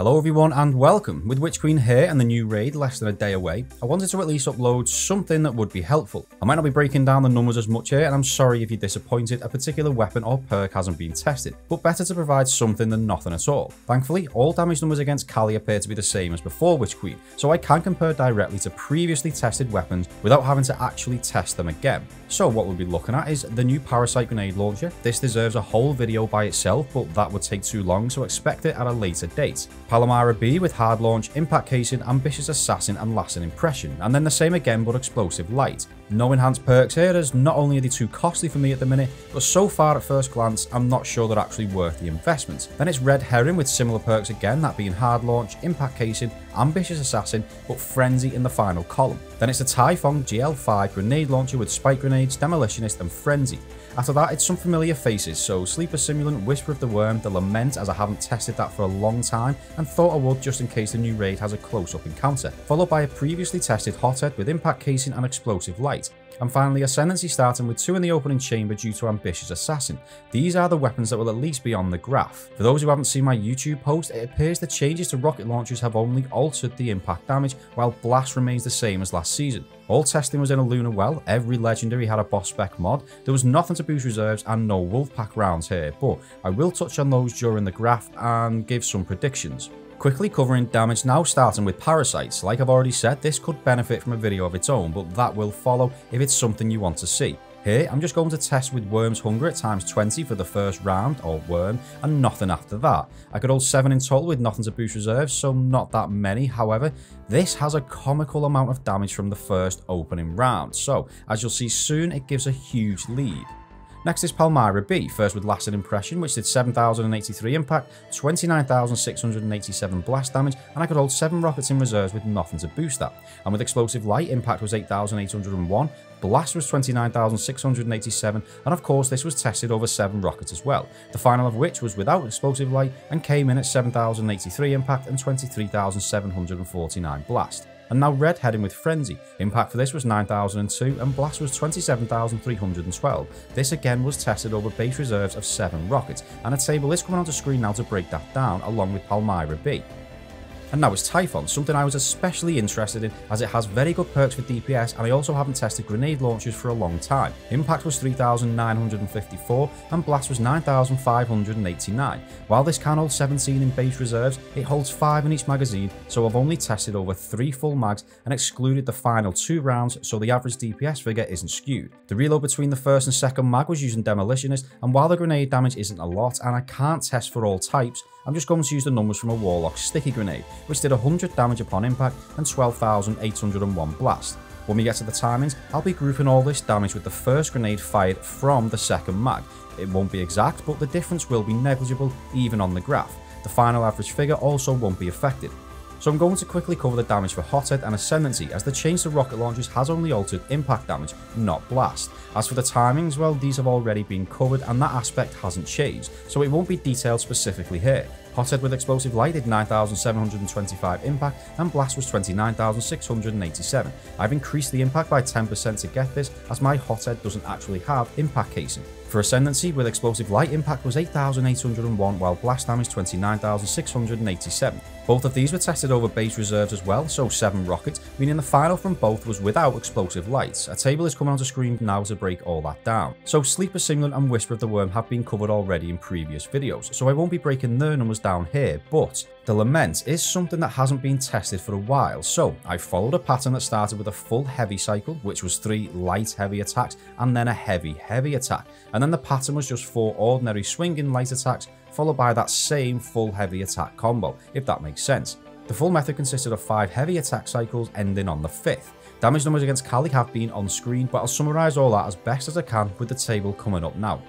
Hello everyone and welcome. With Witch Queen here and the new raid less than a day away, I wanted to at least upload something that would be helpful. I might not be breaking down the numbers as much here, and I'm sorry if you're disappointed a particular weapon or perk hasn't been tested, but better to provide something than nothing at all. Thankfully, all damage numbers against Kali appear to be the same as before Witch Queen, so I can compare directly to previously tested weapons without having to actually test them again. So what we'll be looking at is the new Parasite grenade launcher. This deserves a whole video by itself, but that would take too long, so expect it at a later date. Palmyra-B with Hard Launch, Impact Casing, Ambitious Assassin and Lasting Impression, and then the same again but Explosive Light. No enhanced perks here, as not only are they too costly for me at the minute, but so far at first glance I'm not sure they're actually worth the investment. Then it's Red Herring with similar perks again, that being Hard Launch, Impact Casing, Ambitious Assassin, but Frenzy in the final column. Then it's the Typhon GL5 grenade launcher with Spike Grenades, Demolitionist and Frenzy. After that, it's some familiar faces, so Sleeper Simulant, Whisper of the Worm, The Lament, as I haven't tested that for a long time and thought I would just in case the new raid has a close-up encounter, followed by a previously tested Hothead with Impact Casing and Explosive Light. And finally, Ascendancy starting with two in the opening chamber due to Ambitious Assassin. These are the weapons that will at least be on the graph. For those who haven't seen my YouTube post, it appears the changes to rocket launchers have only altered the impact damage, while blast remains the same as last season. All testing was in a lunar well, every legendary had a boss spec mod, there was nothing to boost reserves and no Wolfpack rounds here, but I will touch on those during the graph and give some predictions. Quickly covering damage now, starting with Parasites. Like I've already said, this could benefit from a video of its own, but that will follow if it's something you want to see. Here, I'm just going to test with Worm's Hunger at times 20 for the first round, or Worm, and nothing after that. I could hold 7 in total with nothing to boost reserves, so not that many. However, this has a comical amount of damage from the first opening round, so as you'll see soon, it gives a huge lead. Next is Palmyra-B, first with Lasting Impression, which did 7,083 impact, 29,687 blast damage, and I could hold 7 rockets in reserves with nothing to boost that. And with Explosive Light, impact was 8,801, blast was 29,687, and of course this was tested over 7 rockets as well, the final of which was without Explosive Light and came in at 7,083 impact and 23,749 blast. And now Red heading with Frenzy. Impact for this was 9,002 and blast was 27,312. This again was tested over base reserves of 7 rockets, and a table is coming onto screen now to break that down along with Palmyra-B. And now it's Typhon, something I was especially interested in as it has very good perks for DPS, and I also haven't tested grenade launchers for a long time. Impact was 3,954 and blast was 9,589. While this can hold 17 in base reserves, it holds 5 in each magazine, so I've only tested over 3 full mags and excluded the final 2 rounds, so the average DPS figure isn't skewed. The reload between the first and second mag was using Demolitionist, and while the grenade damage isn't a lot and I can't test for all types, I'm just going to use the numbers from a Warlock sticky grenade, which did 100 damage upon impact and 12,801 blast. When we get to the timings, I'll be grouping all this damage with the first grenade fired from the second mag. It won't be exact, but the difference will be negligible even on the graph. The final average figure also won't be affected. So I'm going to quickly cover the damage for Hothead and Ascendancy, as the change to rocket launchers has only altered impact damage, not blast. As for the timings, well, these have already been covered and that aspect hasn't changed, so it won't be detailed specifically here. Hothead with Explosive Light did 9,725 impact and blast was 29,687. I've increased the impact by 10% to get this, as my Hothead doesn't actually have impact casing. For Ascendancy with Explosive Light, impact was 8,801 while blast damage 29,687. Both of these were tested over base reserves as well, so 7 rockets, meaning the final from both was without Explosive Lights. A table is coming onto screen now to break all that down. So Sleeper Simulant and Whisper of the Worm have been covered already in previous videos, so I won't be breaking their numbers down here, but The Lament is something that hasn't been tested for a while, so I followed a pattern that started with a full heavy cycle, which was 3 light heavy attacks and then a heavy heavy attack, and then the pattern was just 4 ordinary swinging light attacks followed by that same full heavy attack combo, if that makes sense. The full method consisted of 5 heavy attack cycles ending on the 5th. Damage numbers against Kali have been on screen, but I'll summarise all that as best as I can with the table coming up now.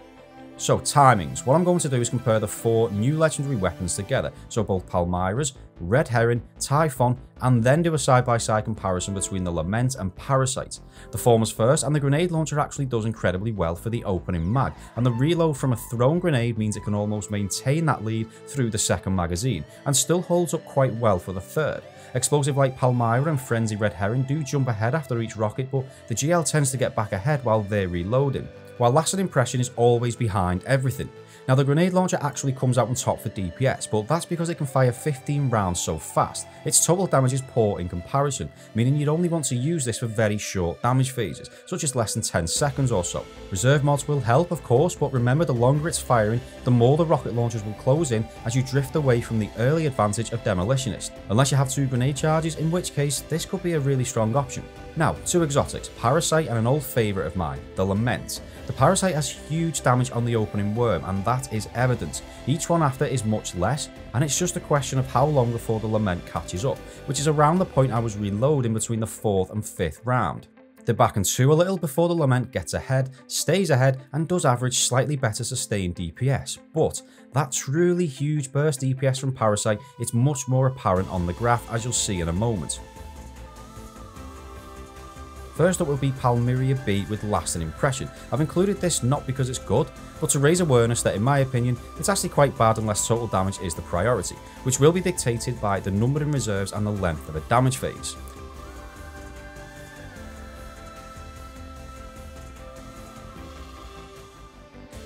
So timings, what I'm going to do is compare the 4 new legendary weapons together, so both Palmyra's, Red Herring, Typhon, and then do a side-by-side comparison between the Lament and Parasite. The former's first, and the grenade launcher actually does incredibly well for the opening mag, and the reload from a thrown grenade means it can almost maintain that lead through the second magazine, and still holds up quite well for the third. Explosive Light Palmyra and Frenzy Red Herring do jump ahead after each rocket, but the GL tends to get back ahead while they're reloading, while Lasting Impression is always behind everything. Now the grenade launcher actually comes out on top for DPS, but that's because it can fire 15 rounds so fast. Its total damage is poor in comparison, meaning you'd only want to use this for very short damage phases, such as less than 10 seconds or so. Reserve mods will help of course, but remember the longer it's firing, the more the rocket launchers will close in as you drift away from the early advantage of Demolitionist, unless you have two grenade charges, in which case this could be a really strong option. Now, two exotics, Parasite and an old favourite of mine, The Lament. The Parasite has huge damage on the opening worm, and that is evident. Each one after is much less, and it's just a question of how long before The Lament catches up, which is around the point I was reloading between the 4th and 5th round. They're back in two a little before The Lament gets ahead, stays ahead, and does average slightly better sustained DPS, but that truly huge burst DPS from Parasite is much more apparent on the graph, as you'll see in a moment. First up will be Palmyra-B with Lasting Impression. I've included this not because it's good, but to raise awareness that in my opinion, it's actually quite bad unless total damage is the priority, which will be dictated by the number in reserves and the length of a damage phase.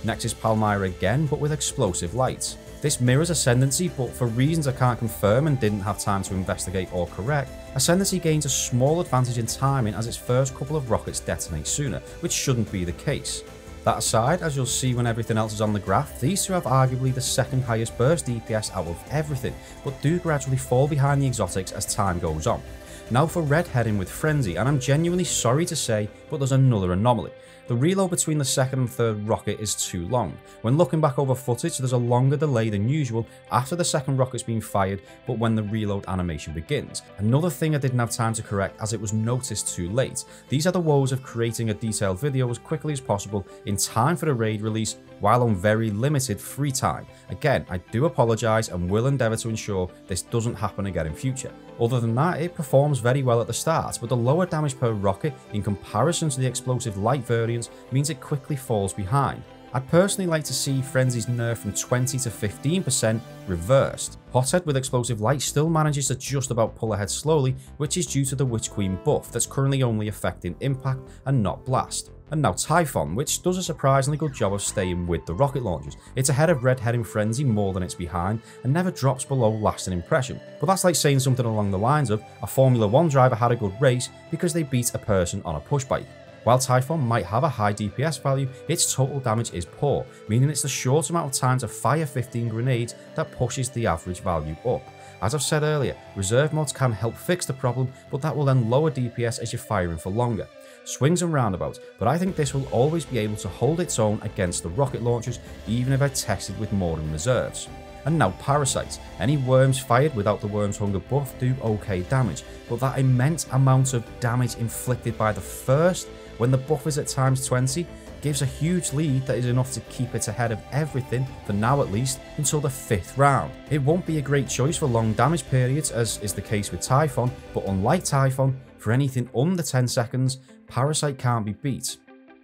Next is Palmyra again, but with Explosive Light. This mirrors Ascendancy, but for reasons I can't confirm and didn't have time to investigate or correct, Ascendancy gains a small advantage in timing as its first couple of rockets detonate sooner, which shouldn't be the case. That aside, as you'll see when everything else is on the graph, these two have arguably the second highest burst DPS out of everything, but do gradually fall behind the exotics as time goes on. Now for Red Herring with Frenzy, and I'm genuinely sorry to say, but there's another anomaly. The reload between the second and third rocket is too long. When looking back over footage, there's a longer delay than usual after the second rocket's been fired, but when the reload animation begins. Another thing I didn't have time to correct as it was noticed too late. These are the woes of creating a detailed video as quickly as possible in time for the raid release while on very limited free time. Again, I do apologise and will endeavour to ensure this doesn't happen again in future. Other than that, it performs very well at the start, but the lower damage per rocket in comparison to the Explosive Light variant means it quickly falls behind. I'd personally like to see Frenzy's nerf from 20 to 15% reversed. Hothead with Explosive Light still manages to just about pull ahead slowly, which is due to the Witch Queen buff that's currently only affecting impact and not blast. And now Typhon, which does a surprisingly good job of staying with the rocket launchers. It's ahead of Red Herring Frenzy more than it's behind, and never drops below Lasting Impression. But that's like saying something along the lines of, a Formula 1 driver had a good race because they beat a person on a push bike. While Typhon might have a high DPS value, its total damage is poor, meaning it's the short amount of time to fire 15 grenades that pushes the average value up. As I've said earlier, reserve mods can help fix the problem, but that will then lower DPS as you're firing for longer. Swings and roundabouts, but I think this will always be able to hold its own against the rocket launchers, even if I tested with more in reserves. And now Parasites. Any worms fired without the Worm's Hunger buff do okay damage, but that immense amount of damage inflicted by the first, when the buff is at times 20, gives a huge lead that is enough to keep it ahead of everything, for now at least, until the 5th round. It won't be a great choice for long damage periods, as is the case with Typhon, but unlike Typhon, for anything under 10 seconds, Parasite can't be beat.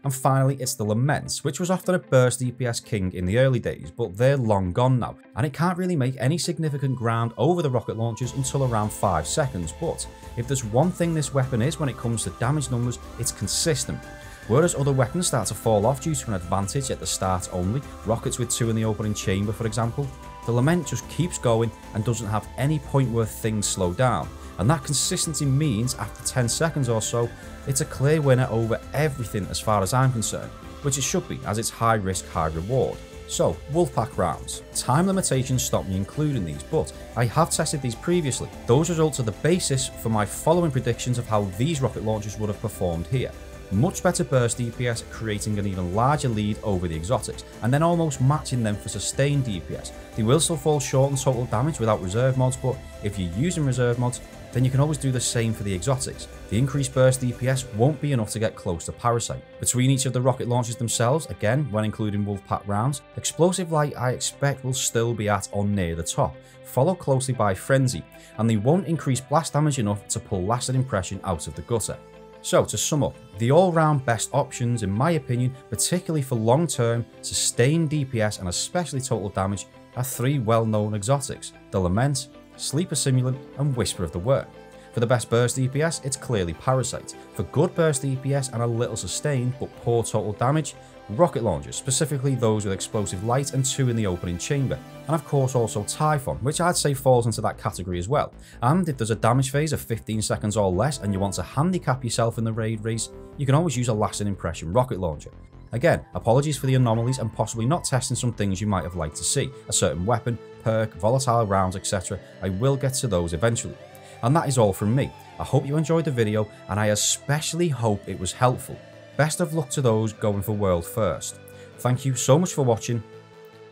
And finally, it's the Lament, which was often a burst DPS king in the early days, but they're long gone now, and it can't really make any significant ground over the rocket launchers until around 5 seconds, but if there's one thing this weapon is when it comes to damage numbers, it's consistent. Whereas other weapons start to fall off due to an advantage at the start only, rockets with 2 in the opening chamber for example, the Lament just keeps going and doesn't have any point where things slow down. And that consistency means after 10 seconds or so, it's a clear winner over everything as far as I'm concerned, which it should be as it's high risk, high reward. So, Wolfpack Rounds. Time limitations stop me including these, but I have tested these previously. Those results are the basis for my following predictions of how these rocket launchers would have performed here. Much better burst DPS, creating an even larger lead over the exotics, and then almost matching them for sustained DPS. They will still fall short on total damage without reserve mods, but if you're using reserve mods, then you can always do the same for the exotics. The increased burst DPS won't be enough to get close to Parasite. Between each of the rocket launchers themselves, again when including Wolfpack Rounds, Explosive Light I expect will still be at or near the top, followed closely by Frenzy, and they won't increase blast damage enough to pull Lasting Impression out of the gutter. So to sum up, the all-round best options in my opinion, particularly for long-term, sustained DPS and especially total damage, are 3 well-known exotics, the Lament, Sleeper Simulant and Whisper of the Worm. For the best burst DPS, it's clearly Parasite. For good burst DPS and a little sustain, but poor total damage, rocket launchers, specifically those with explosive light and two in the opening chamber. And of course also Typhon, which I'd say falls into that category as well. And if there's a damage phase of 15 seconds or less and you want to handicap yourself in the raid race, you can always use a Lasting Impression rocket launcher. Again, apologies for the anomalies and possibly not testing some things you might have liked to see, a certain weapon, perk, volatile rounds, etc. I will get to those eventually. And that is all from me. I hope you enjoyed the video, and I especially hope it was helpful. Best of luck to those going for World First. Thank you so much for watching.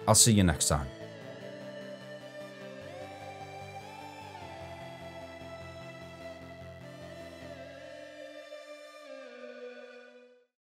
I'll see you next time.